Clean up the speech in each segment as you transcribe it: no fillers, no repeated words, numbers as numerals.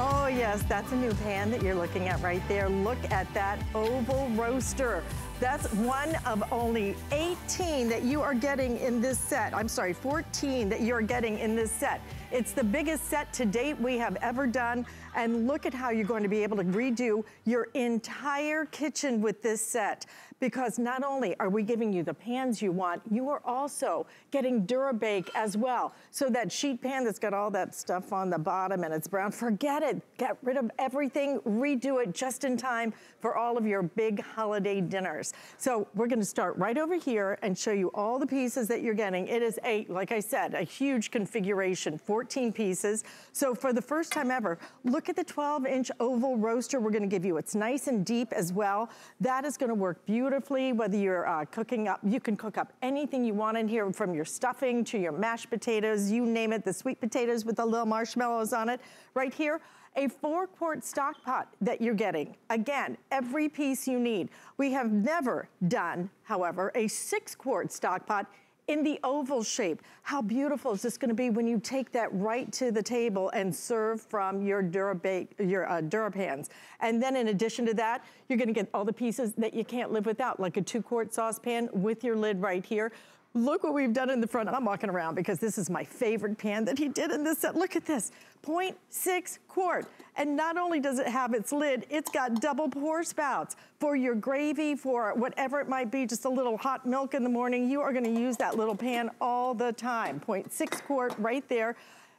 Oh yes, that's a new pan that you're looking at right there. Look at that oval roaster. That's one of only 18 that you are getting in this set. I'm sorry, 14 that you're getting in this set. It's the biggest set to date we have ever done. And look at how you're going to be able to redo your entire kitchen with this set. Because not only are we giving you the pans you want, you are also getting DuraBake as well. So that sheet pan that's got all that stuff on the bottom and it's brown, forget it. Get rid of everything, redo it just in time for all of your big holiday dinners. So we're gonna start right over here and show you all the pieces that you're getting. It is a, like I said, a huge configuration, 14 pieces. So for the first time ever, look at the 12-inch oval roaster we're gonna give you. It's nice and deep as well. That is gonna work beautifully, whether you're cooking up, you can cook up anything you want in here, from your stuffing to your mashed potatoes, you name it, the sweet potatoes with the little marshmallows on it. Right here, a 4-quart stock pot that you're getting. Again, every piece you need. We have never done, however, a 6-quart stock pot in the oval shape. How beautiful is this gonna be when you take that right to the table and serve from your DuraPans. And then in addition to that, you're gonna get all the pieces that you can't live without, like a 2-quart saucepan with your lid right here. Look what we've done in the front. I'm walking around because this is my favorite pan that he did in this set. Look at this, 0.6 quart. And not only does it have its lid, it's got double pour spouts for your gravy, for whatever it might be, just a little hot milk in the morning. You are gonna use that little pan all the time. 0.6 quart right there.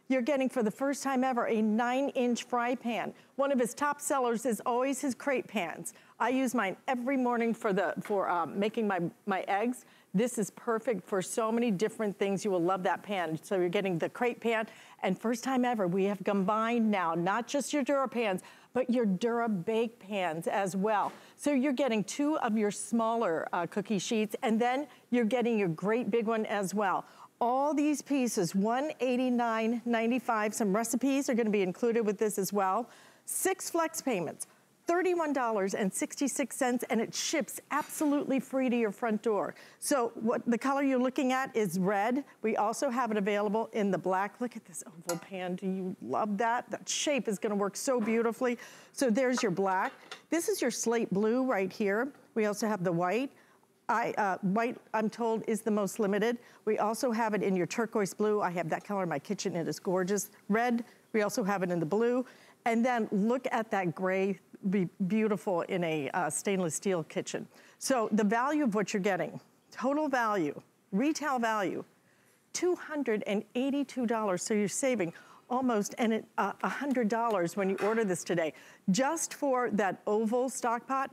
You're getting for the first time ever a 9-inch fry pan. One of his top sellers is always his crepe pans. I use mine every morning for making my eggs. This is perfect for so many different things. You will love that pan. So you're getting the crepe pan, and first time ever, we have combined now, not just your DuraPans, but your DuraBake pans as well. So you're getting 2 of your smaller cookie sheets, and then you're getting your great big one as well. All these pieces, $189.95. Some recipes are gonna be included with this as well. 6 flex payments. $31.66, and it ships absolutely free to your front door. So what the color you're looking at is red. We also have it available in the black. Look at this oval pan. Do you love that? That shape is gonna work so beautifully. So there's your black. This is your slate blue right here. We also have the white. White, I'm told, is the most limited. We also have it in your turquoise blue. I have that color in my kitchen. It is gorgeous. Red, we also have it in the blue. And then look at that gray, be beautiful in a stainless steel kitchen. So the value of what you're getting, total value, retail value, $282. So you're saving almost $100 when you order this today. Just for that oval stock pot,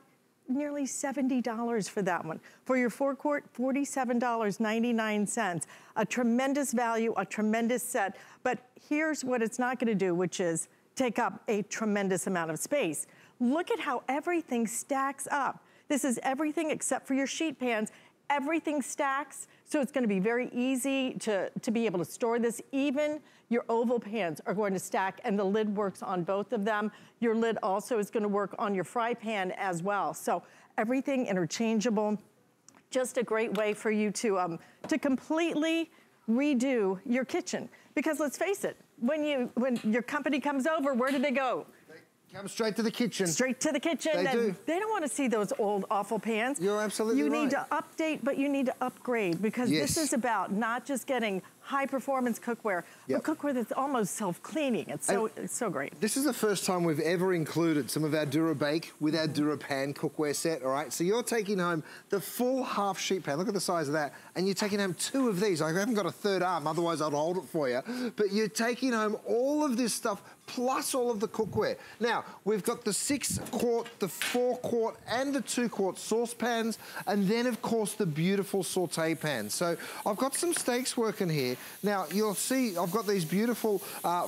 nearly $70 for that one. For your 4-quart, $47.99. A tremendous value, a tremendous set. But here's what it's not gonna do, which is take up a tremendous amount of space. Look at how everything stacks up. This is everything except for your sheet pans. Everything stacks, so it's gonna be very easy to be able to store this. Even your oval pans are going to stack, and the lid works on both of them. Your lid also is gonna work on your fry pan as well. So everything interchangeable. Just a great way for you to completely redo your kitchen. Because let's face it, when your company comes over, where do they go? Come straight to the kitchen. Straight to the kitchen. They do. They don't want to see those old, awful pans. You're absolutely right. You need to update, but you need to upgrade, because this is about not just getting high-performance cookware, but cookware that's almost self-cleaning. It's so great. This is the first time we've ever included some of our DuraBake with our DuraPan cookware set, all right? So you're taking home the full half sheet pan. Look at the size of that. And you're taking home 2 of these. I haven't got a third arm, otherwise I'd hold it for you. But you're taking home all of this stuff, plus all of the cookware. Now, we've got the 6-quart, the 4-quart, and the 2-quart saucepans, and then, of course, the beautiful sauté pans. So I've got some steaks working here. Now, you'll see I've got these beautiful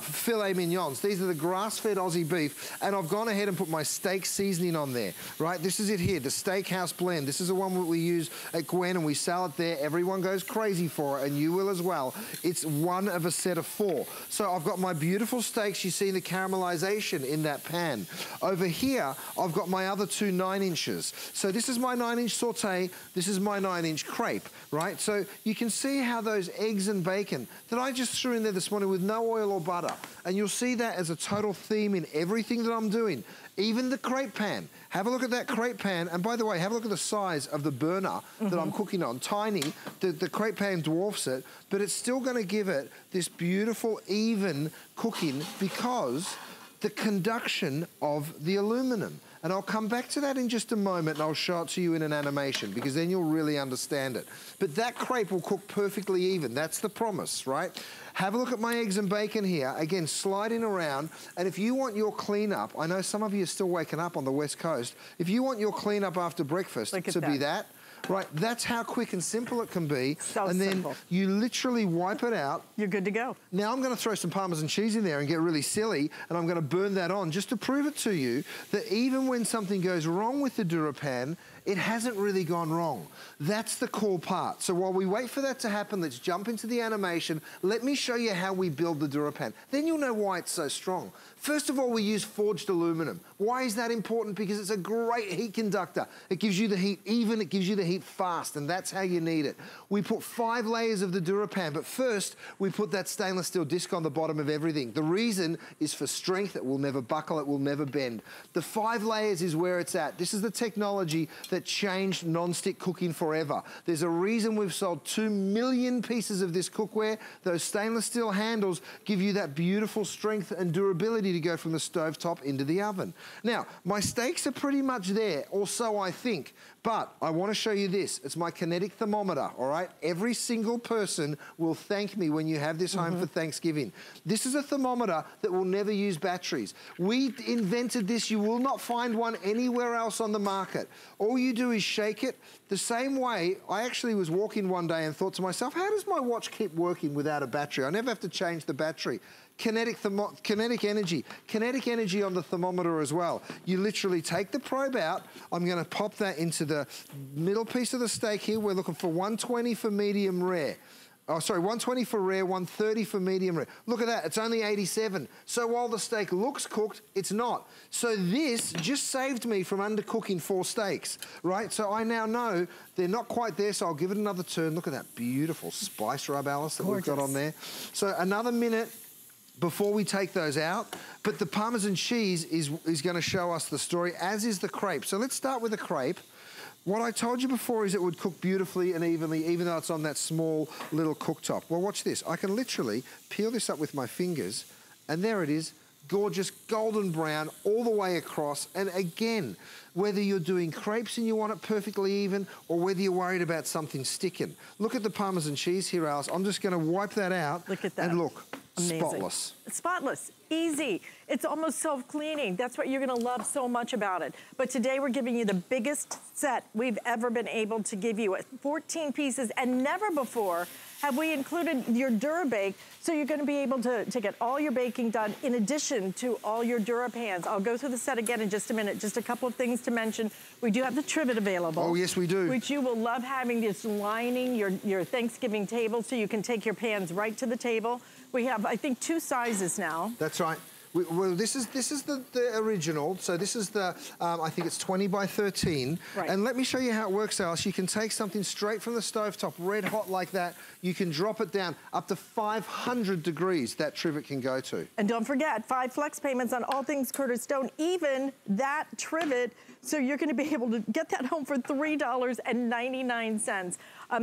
filet mignons. These are the grass-fed Aussie beef, and I've gone ahead and put my steak seasoning on there, right? This is it here, the Steakhouse Blend. This is the one that we use at Gwen, and we sell it there. Everyone goes crazy for it, and you will as well. It's one of a set of 4. So I've got my beautiful steaks. You see the caramelization in that pan. Over here, I've got my other two 9-inches. So this is my 9-inch saute, this is my 9-inch crepe, right? So you can see how those eggs and bacon bacon that I just threw in there this morning with no oil or butter. And you'll see that as a total theme in everything that I'm doing. Even the crepe pan. Have a look at that crepe pan. And by the way, have a look at the size of the burner that I'm cooking on. Tiny. The crepe pan dwarfs it, but it's still going to give it this beautiful, even cooking because the conduction of the aluminum. And I'll come back to that in just a moment and I'll show it to you in an animation because then you'll really understand it. But that crepe will cook perfectly even. That's the promise, right? Have a look at my eggs and bacon here. Again, sliding around. And if you want your cleanup, I know some of you are still waking up on the West Coast. If you want your cleanup after breakfast to be that, right, that's how quick and simple it can be. So and then you literally wipe it out. You're good to go. Now I'm going to throw some Parmesan cheese in there and get really silly, and I'm going to burn that on just to prove it to you that even when something goes wrong with the DuraPan, it hasn't really gone wrong. That's the cool part. So while we wait for that to happen, let's jump into the animation. Let me show you how we build the DuraPan. Then you'll know why it's so strong. First of all, we use forged aluminum. Why is that important? Because it's a great heat conductor. It gives you the heat even, it gives you the heat fast, and that's how you need it. We put 5 layers of the DuraPan, but first, we put that stainless steel disc on the bottom of everything. The reason is for strength. It will never buckle, it will never bend. The 5 layers is where it's at. This is the technology that changed non-stick cooking forever. There's a reason we've sold 2 million pieces of this cookware. Those stainless steel handles give you that beautiful strength and durability to go from the stovetop into the oven. Now, my steaks are pretty much there, or so I think, but I want to show you this. It's my kinetic thermometer, all right? Every single person will thank me when you have this home for Thanksgiving. This is a thermometer that will never use batteries. We invented this. You will not find one anywhere else on the market. All you do is shake it. The same way, I actually was walking one day and thought to myself, how does my watch keep working without a battery? I never have to change the battery. Kinetic energy on the thermometer as well. You literally take the probe out. I'm gonna pop that into the middle piece of the steak here. We're looking for 120 for medium rare. Oh, sorry, 120 for rare, 130 for medium rare. Look at that, it's only 87. So while the steak looks cooked, it's not. So this just saved me from undercooking 4 steaks, right? So I now know they're not quite there, so I'll give it another turn. Look at that beautiful spice rub, Alice, that we've got on there. So another minute before we take those out. But the Parmesan cheese is gonna show us the story, as is the crepe. So let's start with the crepe. What I told you before is it would cook beautifully and evenly, even though it's on that small little cooktop. Well, watch this. I can literally peel this up with my fingers, and there it is, gorgeous golden brown all the way across. And again, whether you're doing crepes and you want it perfectly even, or whether you're worried about something sticking. Look at the Parmesan cheese here, Alice. I'm just gonna wipe that out. Look at that. And look, amazing. Spotless. Spotless. Easy. It's almost self-cleaning. That's what you're going to love so much about it. But today we're giving you the biggest set we've ever been able to give you at 14 pieces, and never before have we included your DuraBake, so you're going to be able to get all your baking done in addition to all your DuraPans. I'll go through the set again in just a minute. Just a couple of things to mention. We do have the trivet available. Oh, yes, we do. Which you will love having this lining your Thanksgiving table, so you can take your pans right to the table. We have, I think, 2 sizes now. That's right. Well, this is the original. So this is the, I think it's 20 by 13. Right. And let me show you how it works, Alice. You can take something straight from the stovetop, red hot like that. You can drop it down up to 500 degrees that trivet can go to. And don't forget, 5 flex payments on all things Curtis Stone, even that trivet. So you're going to be able to get that home for $3.99.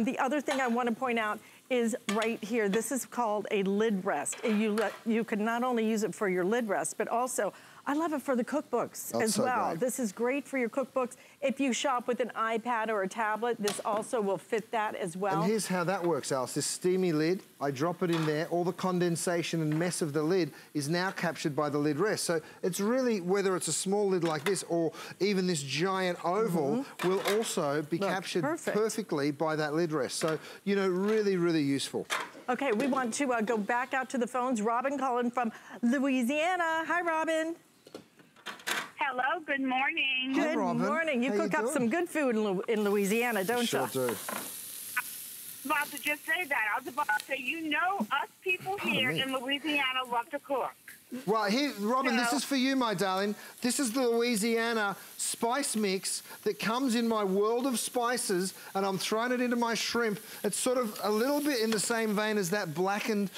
The other thing I want to point out is right here. This is called a lid rest. You can not only use it for your lid rest, but also, I love it for the cookbooks as well. Great. This is great for your cookbooks. If you shop with an iPad or a tablet, this also will fit that as well. And here's how that works, Alice. This steamy lid, I drop it in there. All the condensation and mess of the lid is now captured by the lid rest. So it's really, whether it's a small lid like this or even this giant oval, will also be captured perfectly by that lid rest. So, you know, really, really useful. Okay, we want to go back out to the phones. Robin calling from Louisiana. Hi, Robin. Hello, good morning. Good morning. You cook up some good food in Louisiana, don't you? Sure do. I was about to just say that. I was about to say, you know, us people here in Louisiana love to cook. Right, here, Robin, this is for you, my darling. This is the Louisiana Spice Mix that comes in my world of spices, and I'm throwing it into my shrimp. It's sort of a little bit in the same vein as that blackened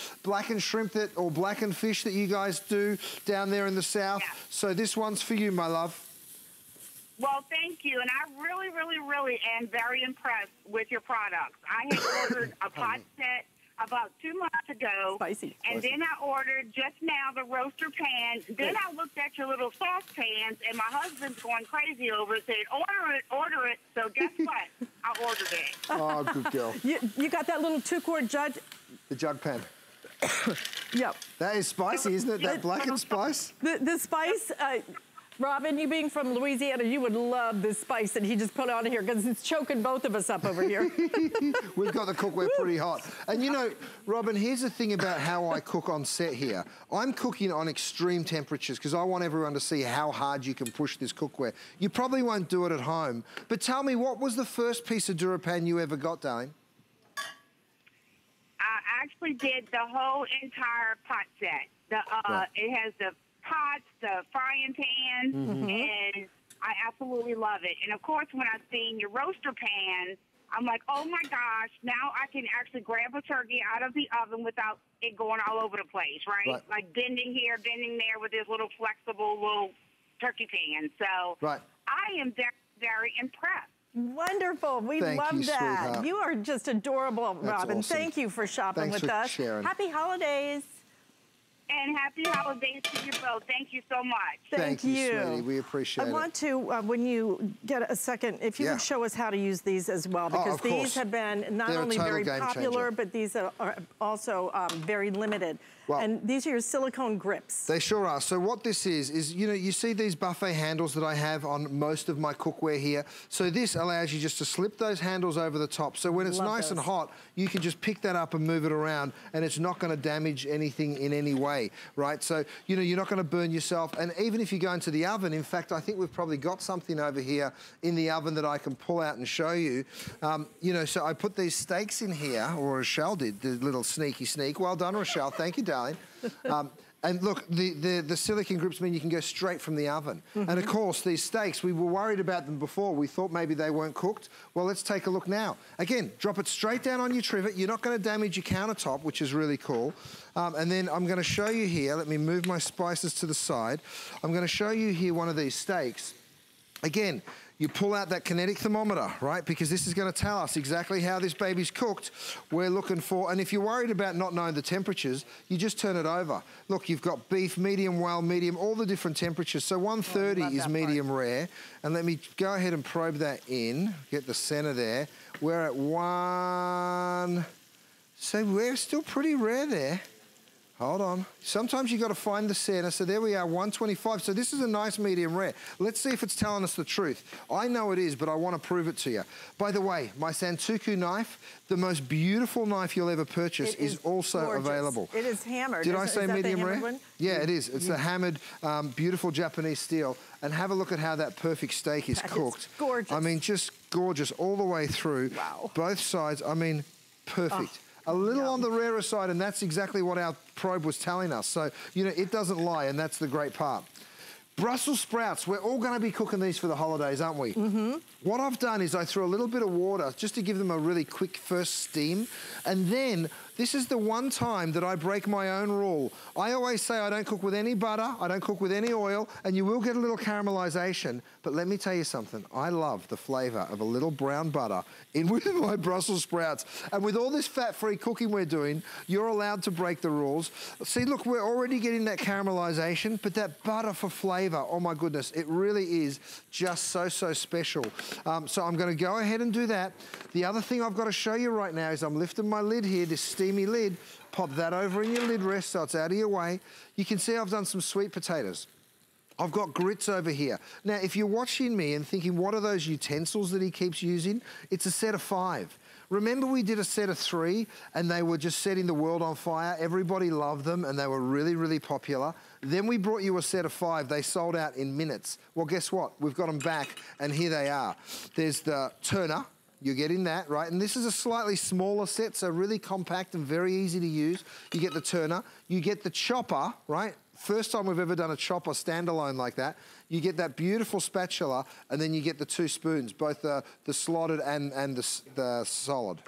shrimp that, or blackened fish that you guys do down there in the south. Yeah. So this one's for you, my love. Well, thank you, and I really, really, really am very impressed with your products. I had ordered a pot set about 2 months ago, and then I ordered just now the roaster pan. Then I looked at your little saucepans, and my husband's going crazy over it, said, order it, so guess what? I ordered it. Oh, good girl. You got that little two-quart jug? The jug pan. Yep. That is spicy, isn't it? That blackened spice? The spice... Robin, you being from Louisiana, you would love this spice that he just put on here because it's choking both of us up over here. We've got the cookware pretty hot. And you know, Robin, here's the thing about how I cook on set here. I'm cooking on extreme temperatures because I want everyone to see how hard you can push this cookware. You probably won't do it at home, but tell me, what was the first piece of DuraPan you ever got, darling? I actually did the whole entire pot set. It has the pots, the frying pans, and I absolutely love it. And of course, when I've seen your roaster pan, I'm like, oh my gosh, now I can actually grab a turkey out of the oven without it going all over the place, right? Like bending here, bending there with this little flexible little turkey pan. So I am very, very impressed. Wonderful. We love that. Sweetheart. You are just adorable, Robin. Awesome. Thank you for shopping with us. Sharing. Happy holidays. And happy holidays to you both. Thank you so much. Thank you, sweetie. We appreciate it. I want to, when you get a second, if you would show us how to use these as well, because these have been not only very popular, but these are also very limited. Well, and these are your silicone grips. They sure are. So what this is, you know, you see these buffet handles that I have on most of my cookware here. So this allows you just to slip those handles over the top. So when it's nice and hot, you can just pick that up and move it around, and it's not going to damage anything in any way, right? So, you know, you're not going to burn yourself. And even if you go into the oven, in fact, I think we've probably got something over here in the oven that I can pull out and show you. You know, so I put these steaks in here, or Rochelle did, the little sneaky sneak. Well done, Rochelle. Thank you, darling. And look, the silicone grips mean you can go straight from the oven. And of course, these steaks, we were worried about them before. We thought maybe they weren't cooked. Well, let's take a look now. Again, drop it straight down on your trivet. You're not going to damage your countertop, which is really cool. And then I'm going to show you here. Let me move my spices to the side. I'm going to show you here one of these steaks. Again, you pull out that kinetic thermometer, right? Because this is going to tell us exactly how this baby's cooked. We're looking for, and if you're worried about not knowing the temperatures, you just turn it over. Look, you've got beef, medium, well, medium, all the different temperatures. So 130 is medium rare. And let me go ahead and probe that in, get the center there. We're at one, so we're still pretty rare there. Hold on. Sometimes you got to find the center. So there we are, 125. So this is a nice medium rare. Let's see if it's telling us the truth. I know it is, but I want to prove it to you. By the way, my Santoku knife, the most beautiful knife you'll ever purchase, is also available. It is hammered. Did I say medium rare? One? Yeah, it is. It's a hammered, beautiful Japanese steel. And have a look at how that perfect steak is cooked. It's gorgeous. I mean, just gorgeous all the way through. Wow. Both sides. I mean, perfect. Oh. A little on the rarer side, and that's exactly what our probe was telling us. So, you know, it doesn't lie, and that's the great part. Brussels sprouts, we're all gonna be cooking these for the holidays, aren't we? What I've done is I threw a little bit of water just to give them a really quick first steam, and then this is the one time that I break my own rule. I always say I don't cook with any butter, I don't cook with any oil, and you will get a little caramelization, but let me tell you something. I love the flavor of a little brown butter in with my Brussels sprouts. And with all this fat-free cooking we're doing, you're allowed to break the rules. See, look, we're already getting that caramelization, but that butter for flavor, oh my goodness, it really is just so, so special. So I'm gonna go ahead and do that. The other thing I've gotta show you right now is I'm lifting my lid here, this steam lid, pop that over in your lid rest so it's out of your way. You can see I've done some sweet potatoes. I've got grits over here. Now, if you're watching me and thinking, what are those utensils that he keeps using? It's a set of 5. Remember we did a set of 3 and they were just setting the world on fire. Everybody loved them and they were really, really popular. Then we brought you a set of 5. They sold out in minutes. Well, guess what? We've got them back and here they are. There's the turner. You're getting that, right? And this is a slightly smaller set, so really compact and very easy to use. You get the turner, you get the chopper, right? First time we've ever done a chopper standalone like that. You get that beautiful spatula, and then you get the two spoons, both the slotted and the solid.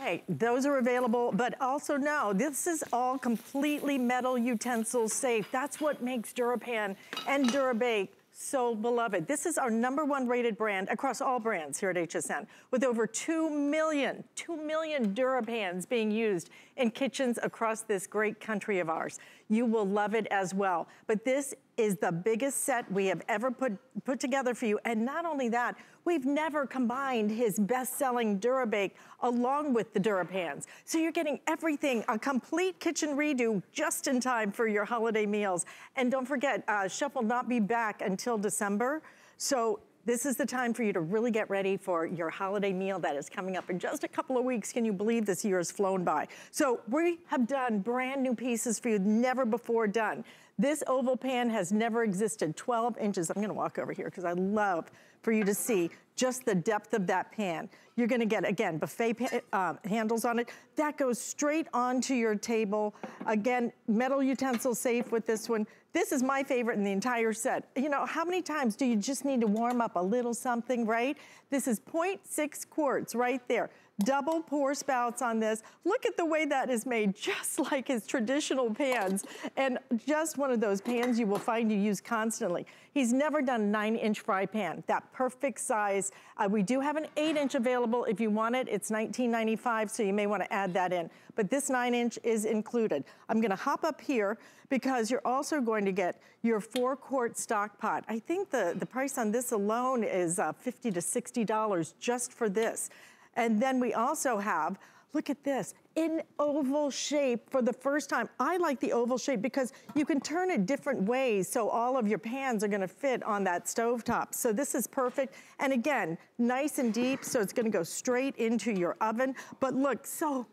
Okay, those are available, but also no, this is all completely metal utensils safe. That's what makes DuraPan and DuraBake so beloved. This is our #1 rated brand across all brands here at HSN, with over 2 million DuraPans being used in kitchens across this great country of ours. You will love it as well. But this is the biggest set we have ever put together for you. And not only that, we've never combined his best-selling DuraBake along with the DuraPans. So you're getting everything, a complete kitchen redo just in time for your holiday meals. And don't forget, Chef will not be back until December. So this is the time for you to really get ready for your holiday meal that is coming up in just a couple of weeks. Can you believe this year has flown by? So we have done brand new pieces for you, never before done. This oval pan has never existed, 12 inches. I'm gonna walk over here because I love for you to see just the depth of that pan. You're gonna get, again, buffet handles on it. That goes straight onto your table. Again, metal utensil safe with this one. This is my favorite in the entire set. You know, how many times do you just need to warm up a little something, right? This is 0.6 quarts right there. Double pour spouts on this. Look at the way that is made, just like his traditional pans. And just one of those pans you will find you use constantly. He's never done a 9-inch fry pan, that perfect size. We do have an 8-inch available if you want it. It's $19.95, so you may want to add that in. But this 9-inch is included. I'm going to hop up here because you're also going to get your 4-quart stock pot. I think the price on this alone is $50 to $60 just for this. And then we also have, look at this, in oval shape for the first time. I like the oval shape because you can turn it different ways so all of your pans are gonna fit on that stovetop. So this is perfect. And again, nice and deep, so it's gonna go straight into your oven. But look, so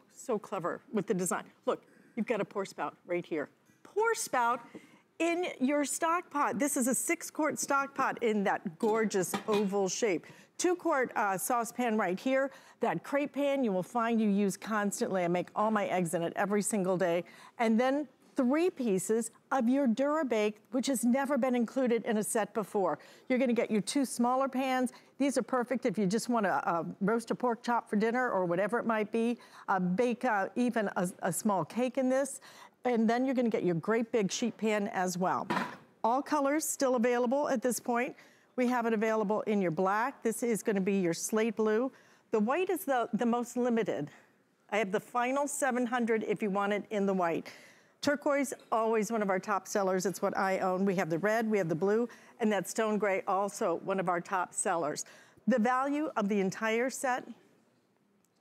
clever with the design. Look, you've got a pour spout right here. Pour spout in your stock pot. This is a 6-quart stock pot in that gorgeous oval shape. 2-quart saucepan right here. That crepe pan you will find you use constantly. I make all my eggs in it every single day. And then 3 pieces of your DuraBake, which has never been included in a set before. You're gonna get your 2 smaller pans. These are perfect if you just wanna roast a pork chop for dinner or whatever it might be. Bake even a small cake in this. And then you're gonna get your great big sheet pan as well. All colors still available at this point. We have it available in your black. This is gonna be your slate blue. The white is the most limited. I have the final 700 if you want it in the white. Turquoise, always one of our top sellers. It's what I own. We have the red, we have the blue, and that stone gray, also one of our top sellers. The value of the entire set,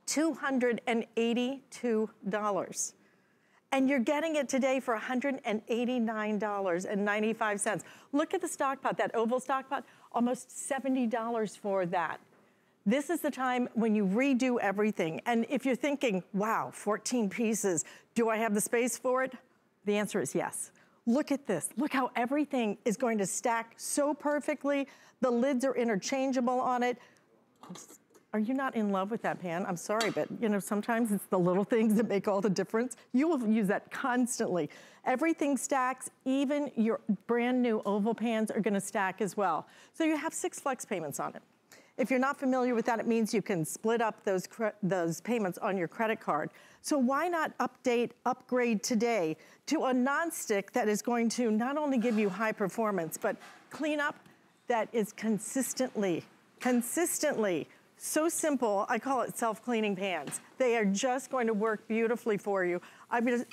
$282. And you're getting it today for $189.95. Look at the stock pot, that oval stock pot, almost $70 for that. This is the time when you redo everything. And if you're thinking, wow, 14 pieces, do I have the space for it? The answer is yes. Look at this, look how everything is going to stack so perfectly. The lids are interchangeable on it. Are you not in love with that pan? I'm sorry, but you know, sometimes it's the little things that make all the difference. You will use that constantly. Everything stacks, even your brand new oval pans are gonna stack as well. So you have 6 flex payments on it. If you're not familiar with that, it means you can split up those payments on your credit card. So why not upgrade today to a nonstick that is going to not only give you high performance, but clean up that is consistently. So simple, I call it self-cleaning pans. They are just going to work beautifully for you. I'm gonna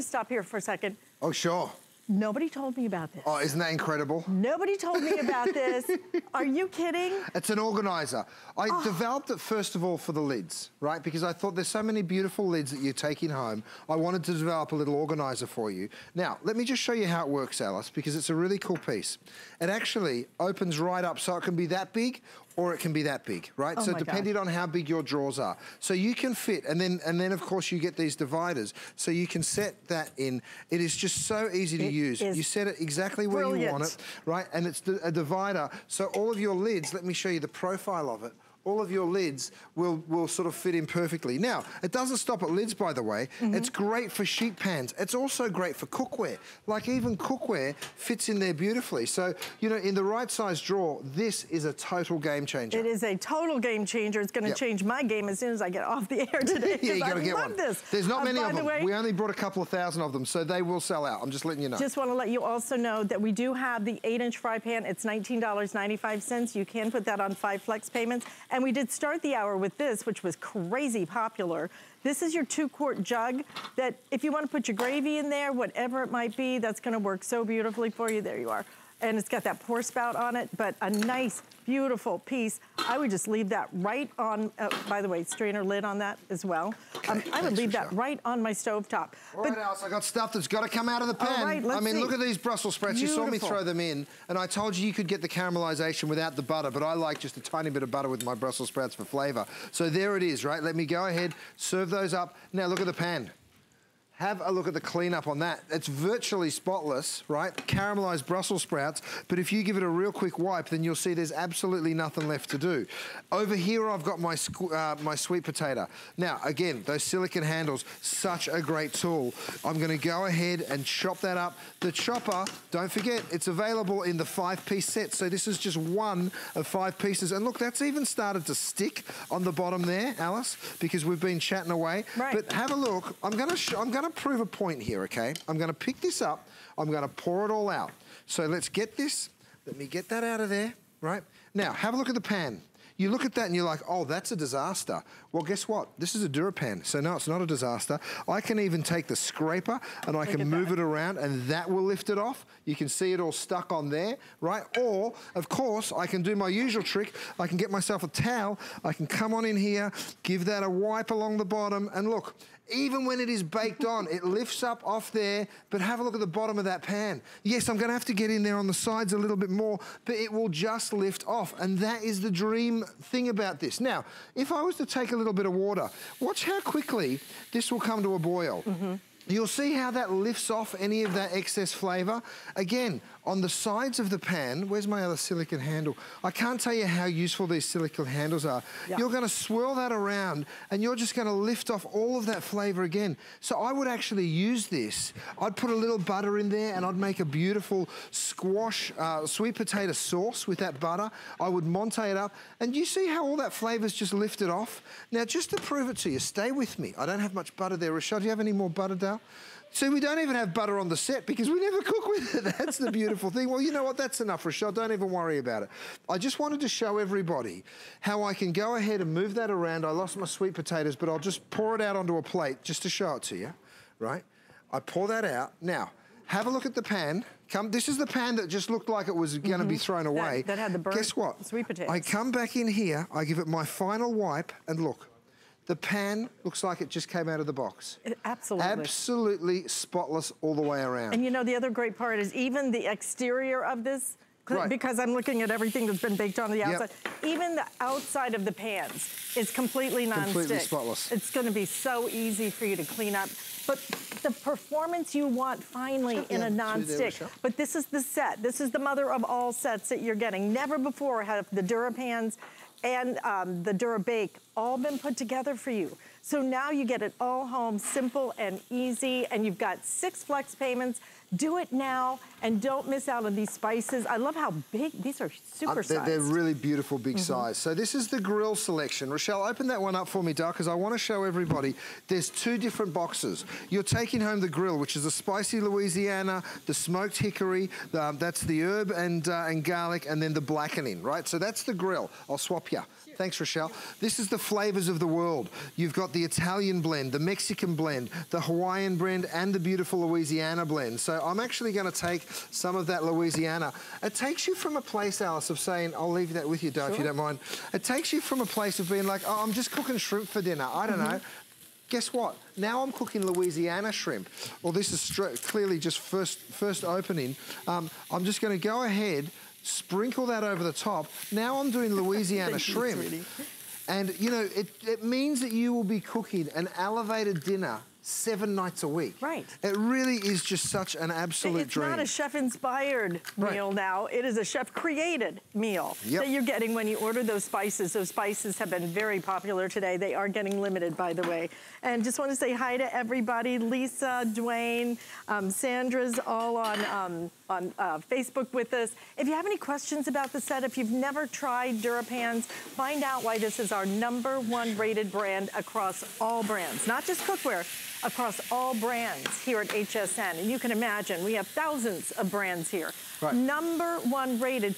stop here for a second. Oh, sure. Nobody told me about this. Oh, isn't that incredible? Nobody told me about this. Are you kidding? It's an organizer. I developed it, first of all, for the lids, right? Because I thought there's so many beautiful lids that you're taking home. I wanted to develop a little organizer for you. Now, let me just show you how it works, Alice, because it's a really cool piece. It actually opens right up so it can be that big or it can be that big, right? Oh, so depending on how big your drawers are. So you can fit, and then of course you get these dividers. So you can set that in. It is just so easy to use. You set it exactly where you want it, right? And it's a divider. So all of your lids, let me show you the profile of it, all of your lids will sort of fit in perfectly. Now, it doesn't stop at lids, by the way. Mm-hmm. It's great for sheet pans. It's also great for cookware. Like, even cookware fits in there beautifully. So, you know, in the right size drawer, this is a total game changer. It is a total game changer. It's going to change my game as soon as I get off the air today. Yeah, you got to get one. This. There's not many of them. Way, we only brought a couple of thousand of them, so they will sell out. I'm just letting you know. Just want to let you also know that we do have the 8-inch fry pan. It's $19.95. You can put that on 5 flex payments. And we did start the hour with this, which was crazy popular. This is your 2-quart jug that if you want to put your gravy in there, whatever it might be, that's going to work so beautifully for you. There you are. And it's got that pour spout on it, but a nice, beautiful piece. I would just leave that right on, by the way, strainer lid on that as well. I would leave that right on my stovetop. All right, Alice, I got stuff that's got to come out of the pan. All right, let's see. Look at these Brussels sprouts. Beautiful. You saw me throw them in, and I told you you could get the caramelization without the butter, but I like just a tiny bit of butter with my Brussels sprouts for flavor. So there it is, right? Let me go ahead, serve those up. Now look at the pan. Have a look at the cleanup on that. It's virtually spotless, right? Caramelized Brussels sprouts, but if you give it a real quick wipe, then you'll see there's absolutely nothing left to do. Over here, I've got my sweet potato. Now, again, those silicone handles, such a great tool. I'm gonna go ahead and chop that up. The chopper, don't forget, it's available in the 5-piece set, so this is just one of 5 pieces. And look, that's even started to stick on the bottom there, Alice, because we've been chatting away. Right. But have a look, I'm gonna prove a point here, okay? I'm gonna pick this up, I'm gonna pour it all out. So let's get this, let me get that out of there, right? Now, have a look at the pan. You look at that and you're like, oh, that's a disaster. Well, guess what? This is a DuraPan, so no, it's not a disaster. I can even take the scraper and I can move it around and that will lift it off. You can see it all stuck on there, right? Or, of course, I can do my usual trick. I can get myself a towel, I can come on in here, give that a wipe along the bottom, and look, even when it is baked on, it lifts up off there, but have a look at the bottom of that pan. Yes, I'm gonna have to get in there on the sides a little bit more, but it will just lift off, and that is the dream thing about this. Now, if I was to take a little bit of water, watch how quickly this will come to a boil. Mm-hmm. You'll see how that lifts off any of that excess flavor. Again, on the sides of the pan, where's my other silicone handle? I can't tell you how useful these silicone handles are. Yeah. You're gonna swirl that around and you're just gonna lift off all of that flavor again. So I would actually use this. I'd put a little butter in there and I'd make a beautiful squash, sweet potato sauce with that butter. I would monte it up and you see how all that flavor's just lifted off? Now, just to prove it to you, stay with me. I don't have much butter there. Rochelle, do you have any more butter down? See, we don't even have butter on the set because we never cook with it. That's the beautiful thing. Well, you know what? That's enough, Rochelle. Don't even worry about it. I just wanted to show everybody how I can go ahead and move that around. I lost my sweet potatoes, but I'll just pour it out onto a plate just to show it to you, right? I pour that out. Now, have a look at the pan. This is the pan that just looked like it was going to be thrown away. That had the burnt Guess what? Sweet potatoes. I come back in here. I give it my final wipe, and look. The pan looks like it just came out of the box. Absolutely. Absolutely spotless all the way around. And you know, the other great part is even the exterior of this, because I'm looking at everything that's been baked on the outside, even the outside of the pans is completely non-stick. Completely spotless. It's gonna be so easy for you to clean up. But the performance you want finally in a non-stick. But this is the set. This is the mother of all sets that you're getting. Never before have the DuraPans and the DuraBake all been put together for you. So now you get it all home, simple and easy, and you've got 6 flex payments. Do it now, and don't miss out on these spices. I love how big, these are super-sized. They're really beautiful big size. So this is the grill selection. Rochelle, open that one up for me, Dar, because I want to show everybody there's 2 different boxes. You're taking home the grill, which is the spicy Louisiana, the smoked hickory, that's the herb and garlic, and then the blackening, right? So that's the grill. I'll swap you. Thanks, Rochelle. This is the flavors of the world. You've got the Italian blend, the Mexican blend, the Hawaiian blend, and the beautiful Louisiana blend. So I'm actually gonna take some of that Louisiana. It takes you from a place, Alice, of saying, I'll leave that with you, Dar, if you don't mind. It takes you from a place of being like, oh, I'm just cooking shrimp for dinner. I don't know. Guess what? Now I'm cooking Louisiana shrimp. Well, this is clearly just first opening. I'm just gonna go ahead, sprinkle that over the top. Now I'm doing Louisiana shrimp. And you know, it means that you will be cooking an elevated dinner 7 nights a week. Right. It really is just such an absolute dream. It's not a chef-inspired meal now. It is a chef-created meal that you're getting when you order those spices. Those spices have been very popular today. They are getting limited, by the way. And just want to say hi to everybody. Lisa, Dwayne, Sandra's all on Facebook with us. If you have any questions about the set, if you've never tried DuraPans, find out why this is our #1 rated brand across all brands, not just cookware, across all brands here at HSN. And you can imagine, we have thousands of brands here. Right. #1 rated,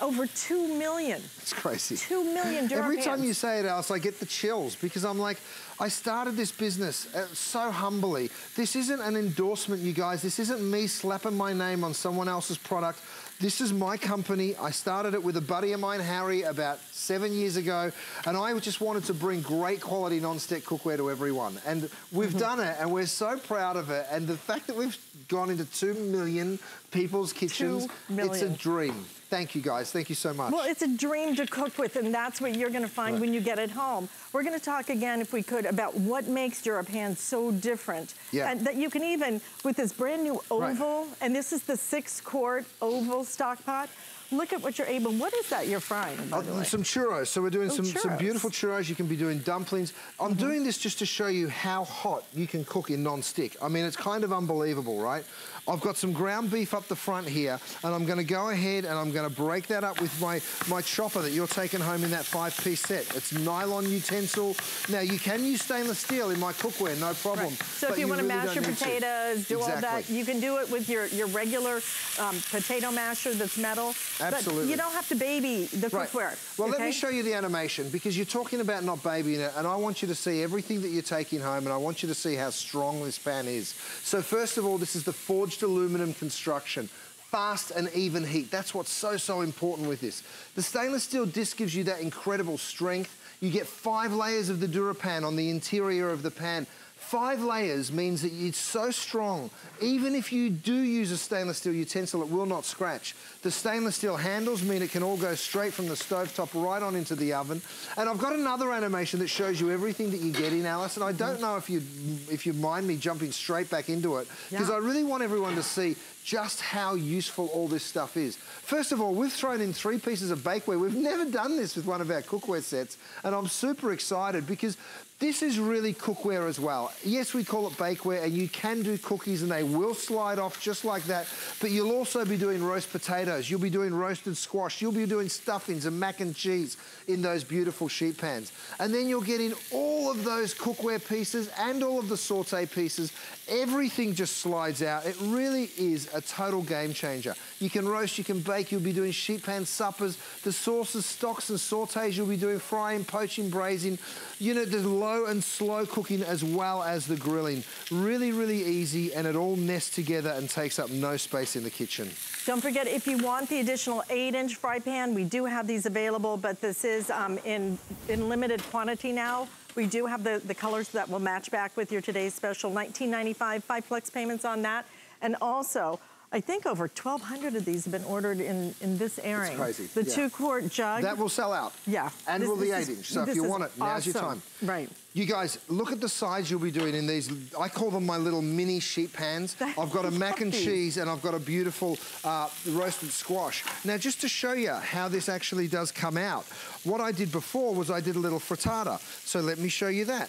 over 2 million. It's crazy. 2 million DuraPans. Every time you say it, Alice, I get the chills because I'm like, I started this business so humbly. This isn't an endorsement, you guys. This isn't me slapping my name on someone else's product. This is my company. I started it with a buddy of mine, Harry, about 7 years ago, and I just wanted to bring great quality non-stick cookware to everyone. And we've done it, and we're so proud of it. And the fact that we've gone into 2 million people's kitchens, it's a dream. Thank you, guys. Thank you so much. Well, it's a dream to cook with, and that's what you're going to find when you get it home. We're going to talk again, if we could, about what makes DuraPan so different. Yeah. And that you can even, with this brand new oval, and this is the 6-quart oval stock pot, look at what you're able, what is that you're frying, by the way? Some churros. So we're doing some beautiful churros. You can be doing dumplings. I'm doing this just to show you how hot you can cook in non-stick. I mean, it's kind of unbelievable, right? I've got some ground beef up the front here, and I'm gonna go ahead and I'm gonna break that up with my chopper that you're taking home in that 5-piece set. It's nylon utensil. Now, you can use stainless steel in my cookware, no problem. Right. So if you wanna mash your potatoes, do all that, you can do it with your regular potato masher that's metal. Absolutely. But you don't have to baby the cookware. Well, let me show you the animation, because you're talking about not babying it, and I want you to see everything that you're taking home, and I want you to see how strong this pan is. So first of all, this is the forged aluminum construction. Fast and even heat. That's what's so important with this. The stainless steel disc gives you that incredible strength. You get 5 layers of the DuraPan on the interior of the pan. 5 layers means that it's so strong, even if you do use a stainless steel utensil, it will not scratch. The stainless steel handles mean it can all go straight from the stovetop right on into the oven. And I've got another animation that shows you everything that you get in, Alice, and I don't know if you mind me jumping straight back into it, because I really want everyone to see just how useful all this stuff is. First of all, we've thrown in 3 pieces of bakeware. We've never done this with one of our cookware sets, and I'm super excited because this is really cookware as well. Yes, we call it bakeware, and you can do cookies and they will slide off just like that, but you'll also be doing roast potatoes, you'll be doing roasted squash, you'll be doing stuffings and mac and cheese in those beautiful sheet pans. And then you'll get in all of those cookware pieces and all of the saute pieces. Everything just slides out. It really is a total game changer. You can roast, you can bake, you'll be doing sheet pan suppers, the sauces, stocks and sautés, you'll be doing frying, poaching, braising. You know, there's low and slow cooking as well as the grilling. Really, really easy, and it all nests together and takes up no space in the kitchen. Don't forget, if you want the additional 8-inch fry pan, we do have these available, but this is in limited quantity now. We do have the colors that will match back with your today's special. $19.95, 5 flex payments on that. And also, I think over 1,200 of these have been ordered in this airing. It's crazy. The 2-quart jug. That will sell out. Yeah. And will the 8-inch. So if you want it, now's your time. Right. You guys, look at the sides you'll be doing in these. I call them my little mini sheet pans. I've got a mac and cheese, and I've got a beautiful roasted squash. Now, just to show you how this actually does come out, what I did before was I did a little frittata. So let me show you that.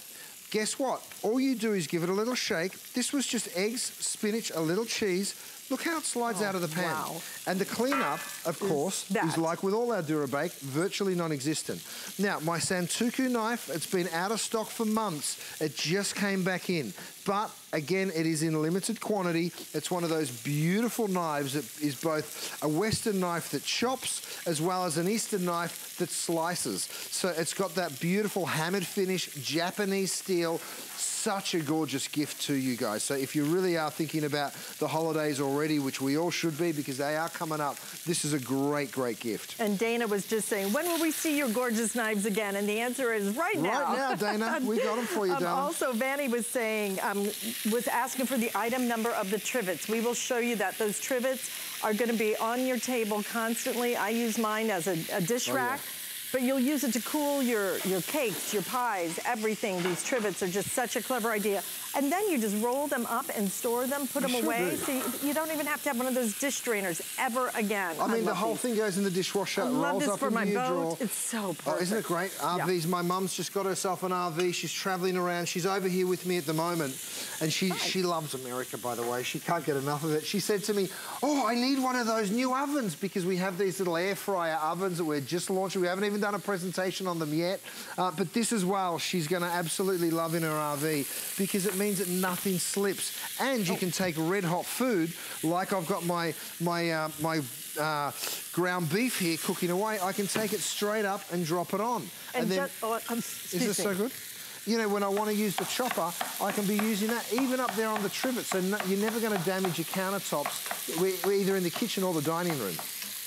Guess what? All you do is give it a little shake. This was just eggs, spinach, a little cheese. Look how it slides out of the pan. Wow. And the cleanup, of course, is like with all our DuraBake, virtually non-existent. Now, my Santoku knife, it's been out of stock for months. It just came back in. But again, it is in limited quantity. It's one of those beautiful knives that is both a Western knife that chops as well as an Eastern knife that slices. So it's got that beautiful hammered finish, Japanese steel. Such a gorgeous gift to you guys. So if you really are thinking about the holidays already, which we all should be because they are coming up, this is a great, great gift. And Dana was just saying, when will we see your gorgeous knives again? And the answer is right now. Right now, Dana. We got them for you, Dana. Also, Vanny was saying, was asking for the item number of the trivets. We will show you that. Those trivets are going to be on your table constantly. I use mine as a dish rack. But you'll use it to cool your cakes, your pies, everything. These trivets are just such a clever idea. And then you just roll them up and store them, put them away. So you don't even have to have one of those dish strainers ever again. I mean, the whole thing goes in the dishwasher. I love this for my boat. It's so perfect. Oh, isn't it great? RVs. My mum's just got herself an RV. She's traveling around. She's over here with me at the moment. And she loves America, by the way. She can't get enough of it. She said to me, oh, I need one of those new ovens, because we have these little air fryer ovens that we're just launching. We haven't even done a presentation on them yet. But this as well, she's going to absolutely love in her RV, because it means that nothing slips. And you can take red hot food, like I've got my ground beef here cooking away. I can take it straight up and drop it on. And then, is this so good? You know, when I want to use the chopper, I can be using that even up there on the trivet. So no, you're never going to damage your countertops. We're either in the kitchen or the dining room.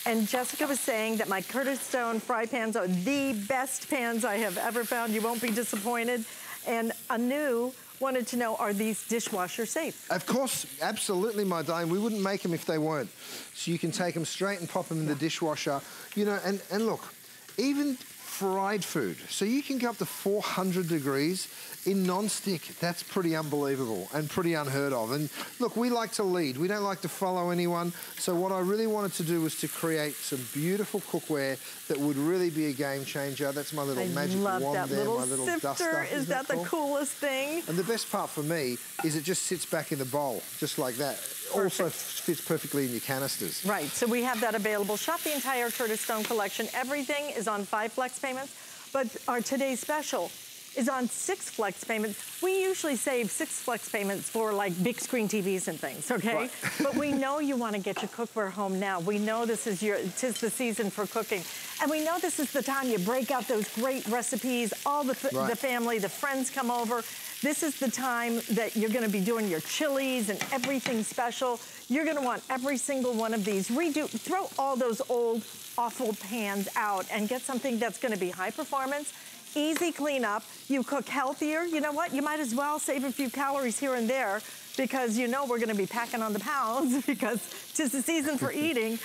And Jessica was saying that my Curtis Stone fry pans are the best pans I have ever found. You won't be disappointed. And Anu wanted to know, are these dishwasher safe? Of course, absolutely, my darling. We wouldn't make them if they weren't. So you can take them straight and pop them in the dishwasher. You know, and look, even fried food. So you can go up to 400 degrees in non-stick. That's pretty unbelievable and pretty unheard of. And look, we like to lead. We don't like to follow anyone. So what I really wanted to do was to create some beautiful cookware that would really be a game changer. That's my little magic wand there, my little duster. Is that the coolest thing? And the best part for me is it just sits back in the bowl, just like that. Also fits perfectly in your canisters. Right, so we have that available. Shop the entire Curtis Stone collection. Everything is on 5 flex payments, but our today's special is on 6 flex payments. We usually save 6 flex payments for like big screen TVs and things, okay? Right. But we know you wanna get your cookware home now. We know this is tis the season for cooking. And we know this is the time you break out those great recipes, all the family, the friends come over. This is the time that you're gonna be doing your chilies and everything special. You're gonna want every single one of these. Throw all those old, awful pans out and get something that's gonna be high performance, easy cleanup, you cook healthier. You know what? You might as well save a few calories here and there, because you know we're gonna be packing on the pounds because it's the season for eating.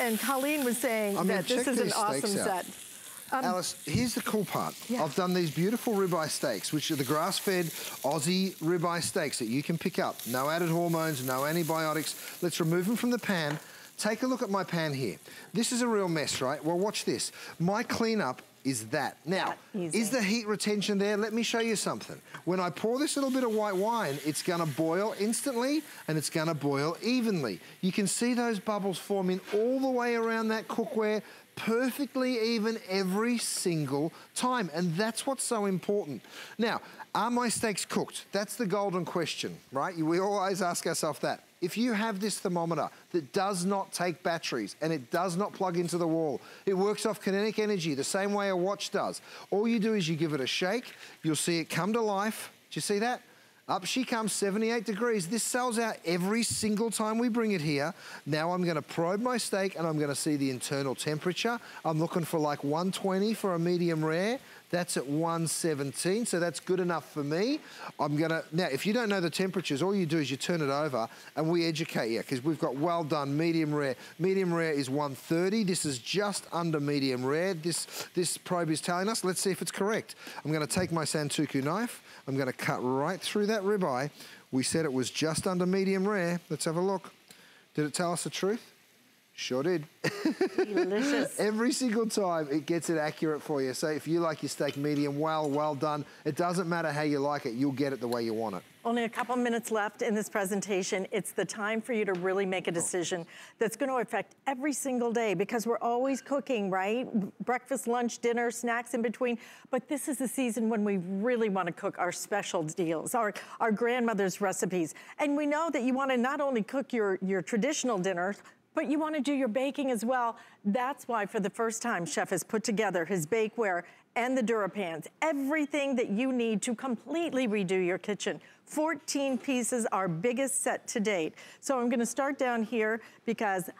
And Colleen was saying that this is an awesome set. Alice, here's the cool part. Yeah. I've done these beautiful ribeye steaks, which are the grass-fed Aussie ribeye steaks that you can pick up. No added hormones, no antibiotics. Let's remove them from the pan. Take a look at my pan here. This is a real mess, right? Well, watch this. My cleanup is that. Now, is the heat retention there? Let me show you something. When I pour this little bit of white wine, it's gonna boil instantly and it's gonna boil evenly. You can see those bubbles forming all the way around that cookware, perfectly even every single time. And that's what's so important. Now, are my steaks cooked? That's the golden question, right? We always ask ourselves that. If you have this thermometer that does not take batteries and it does not plug into the wall, it works off kinetic energy the same way a watch does. All you do is you give it a shake, you'll see it come to life. Do you see that? Up she comes, 78 degrees. This sells out every single time we bring it here. Now I'm gonna probe my steak and I'm gonna see the internal temperature. I'm looking for like 120 for a medium rare. That's at 117, so that's good enough for me. Now if you don't know the temperatures, all you do is you turn it over and we educate you, because we've got well done, medium rare. Medium rare is 130. This is just under medium rare. This probe is telling us. Let's see if it's correct. I'm gonna take my Santoku knife. I'm gonna cut right through that ribeye. We said it was just under medium rare. Let's have a look. Did it tell us the truth? Sure did. Delicious. Every single time it gets it accurate for you. So if you like your steak medium well, well done, it doesn't matter how you like it, you'll get it the way you want it. Only a couple minutes left in this presentation. It's the time for you to really make a decision that's going to affect every single day, because we're always cooking, right? Breakfast, lunch, dinner, snacks in between. But this is the season when we really want to cook our special deals, our grandmother's recipes. And we know that you want to not only cook your traditional dinners, but you want to do your baking as well. That's why for the first time, Chef has put together his bakeware and the DuraPans, everything that you need to completely redo your kitchen. 14 pieces, our biggest set to date. So I'm going to start down here because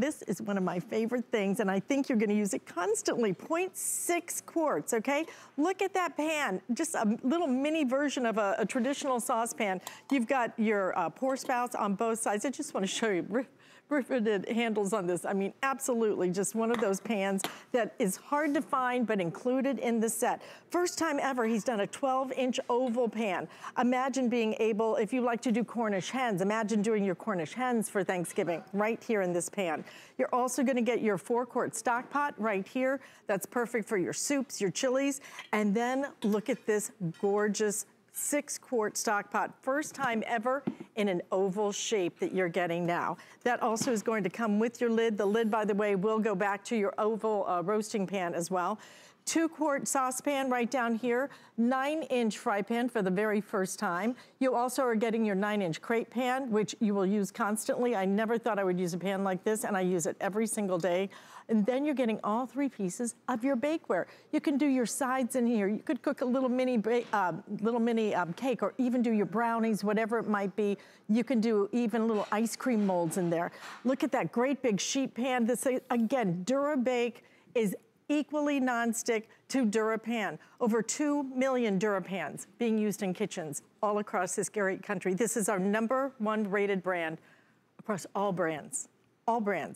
This is one of my favorite things, and I think you're gonna use it constantly. 0.6 quarts, okay? Look at that pan, just a little mini version of a traditional saucepan. You've got your pour spouts on both sides. I just wanna show you riveted handles on this. I mean, absolutely just one of those pans that is hard to find, but included in the set. First time ever, he's done a 12-inch oval pan. Imagine being able, if you like to do Cornish hens, imagine doing your Cornish hens for Thanksgiving right here in this pan. You're also gonna get your 4-quart stock pot right here. That's perfect for your soups, your chilies. And then look at this gorgeous 6-quart stock pot, first time ever in an oval shape that you're getting now. That also is going to come with your lid. The lid, by the way, will go back to your oval roasting pan as well. 2-quart saucepan right down here, 9-inch fry pan for the very first time. You also are getting your 9-inch crepe pan, which you will use constantly. I never thought I would use a pan like this, and I use it every single day. And then you're getting all 3 pieces of your bakeware. You can do your sides in here. You could cook a little mini cake, or even do your brownies, whatever it might be. You can do even little ice cream molds in there. Look at that great big sheet pan. This, again, DuraBake is equally nonstick to DuraPan. Over 2 million DuraPans being used in kitchens all across this great country. This is our #1 rated brand across all brands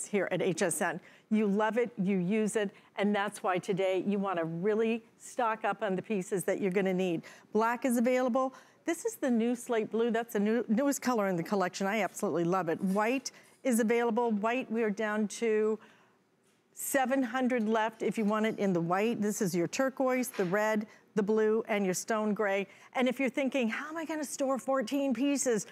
here at HSN. You love it, you use it, and that's why today you wanna really stock up on the pieces that you're gonna need. Black is available. This is the new slate blue. That's the newest color in the collection. I absolutely love it. White is available. White, we are down to 700 left if you want it in the white. This is your turquoise, the red, the blue, and your stone gray. And if you're thinking, how am I gonna store 14 pieces?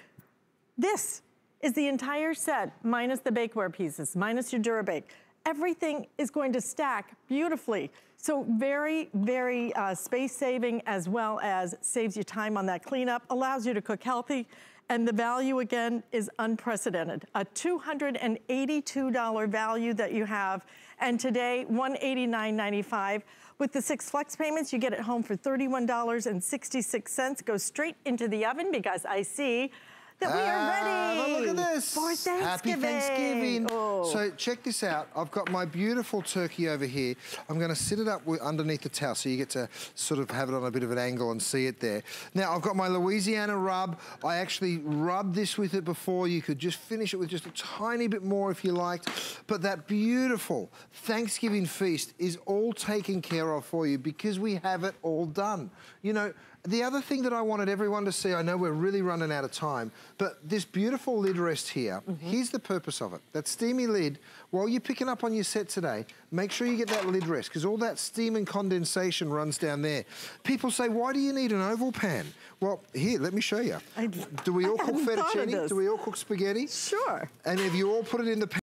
This is the entire set, minus the bakeware pieces, minus your DuraBake. Everything is going to stack beautifully. So very, very space saving, as well as saves you time on that cleanup, allows you to cook healthy, and the value again is unprecedented. A $282 value that you have, and today $189.95. With the 6 flex payments, you get it home for $31.66. Go straight into the oven, because I see that we are ready. Well, look at this. For Thanksgiving. Happy Thanksgiving. Oh. So check this out. I've got my beautiful turkey over here. I'm going to sit it up underneath the towel so you get to sort of have it on a bit of an angle and see it there. Now, I've got my Louisiana rub. I actually rubbed this with it before. You could just finish it with just a tiny bit more if you liked. But that beautiful Thanksgiving feast is all taken care of for you because we have it all done. You know, the other thing that I wanted everyone to see, I know we're really running out of time, but this beautiful lid rest here, here's the purpose of it. That steamy lid, while you're picking up on your set today, make sure you get that lid rest, because all that steam and condensation runs down there. People say, why do you need an oval pan? Well, here, let me show you. Do we all cook fettuccine? Do we all cook spaghetti? Sure. And have you all put it in the pan?